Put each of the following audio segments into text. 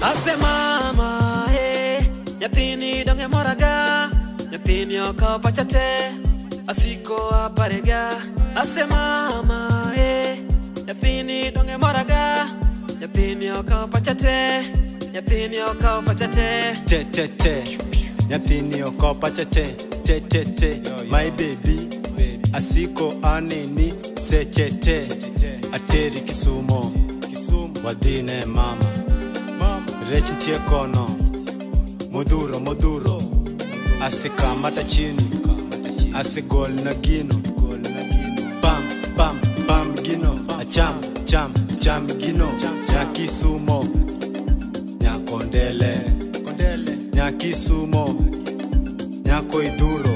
Ase mama, hey, yatini donge moraga, yatini oko pachate, asiko aparega. Ase mama, hey, yatini donge moraga, yatini oko pachate, yatini oko pachate. Te te te, yatini oko pachate, te te te. My baby, asiko aneni se te te, ateri Kisumu, wadine mama. Rechi ntie kono, moduro, moduro. Asika mata chini, asigol na gino. Bam, bam, bam gino. Acham, cham, cham gino. Nyakisumo, nyakondele. Nyakisumo, nyako iduro.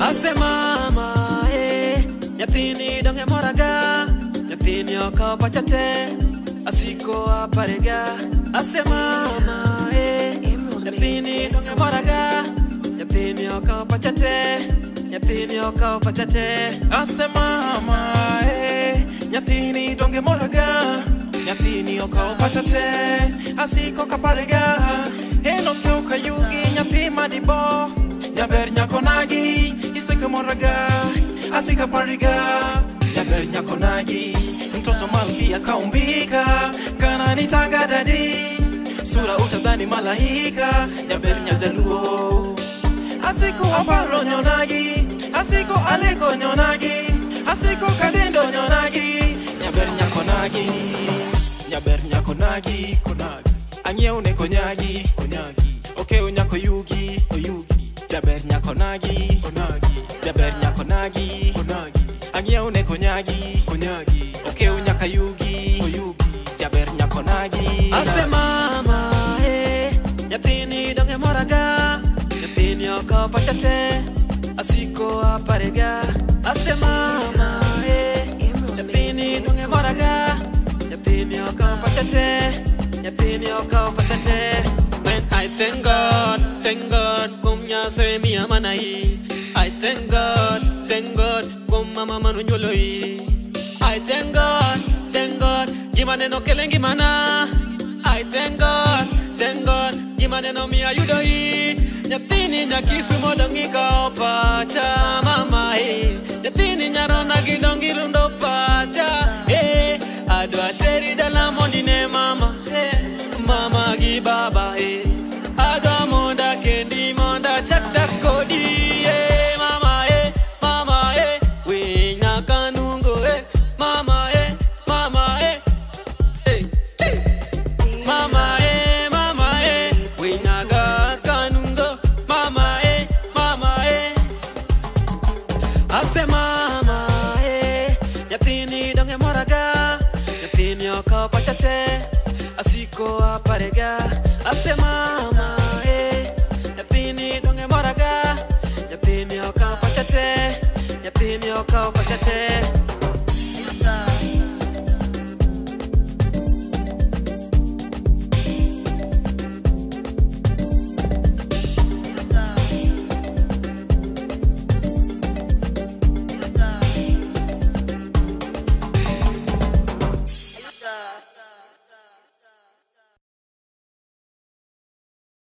Ase mama, eh, nyapini donge moraga, nyapini oka pachate, asiko aparega. Ase mama, eh, yapini donge moraga, yapini oka pachate, yapini oka pachate. Ase mama, eh, yapini donge moraga, yapini oka pachate, asiko kaparega. Elo kyoka yugi, yapima dibo, yaber nyakonagi, isiko moraga, asika pariga, yaber nyakonagi. Mtoto malkia kaumbika, kana nitanga dadi, sura utadhani malaika. Nyaberi nyajaluo, asiko aparo nyonagi, asiko aleko nyonagi, asiko kadendo nyonagi. Nyaberi nyakonagi, nyaberi nyakonagi, konagi. Anyeune konyagi, konyagi. Okeo nyako yugi, oyugi. Nyaberi nyakonagi, konagi. Nyaberi nyakonagi, konagi. Anyeune konyagi, konyagi. Yugi, oyugi, jaber nyakonagi. Ase mama, eh, yapini donge moraga, yapini oko pachate, asiko aparega. Ase mama, eh, yapini donge moraga, yapini oko pachate, yapini oko pachate. When I thank God, kumya se miya manai. I thank God, kumama manu nyoloi. I thank God, gimane no kelengi mana. I thank God, gimane no mi ayudoi. Nyapini Nyakisumo dongi kao pacha mama eh. Nyapini Nyaronagi dongi lundo pacha eh. Adwa teri dala mondine mama eh. Mama gi baba eh. Adwa monda kendi monda chakda kodi eh. Mama eh, we nyakanungo eh. Mama, eh, mama, eh, eh, mama, eh, mama, eh, we naga kanungo, mama, eh, mama, eh. Ase mama, eh, yapini donge moraga, yapini oko pachate, asiko aparega. Ase mama, eh, yapini donge moraga, yapini oko pachate, yapini oko pachate.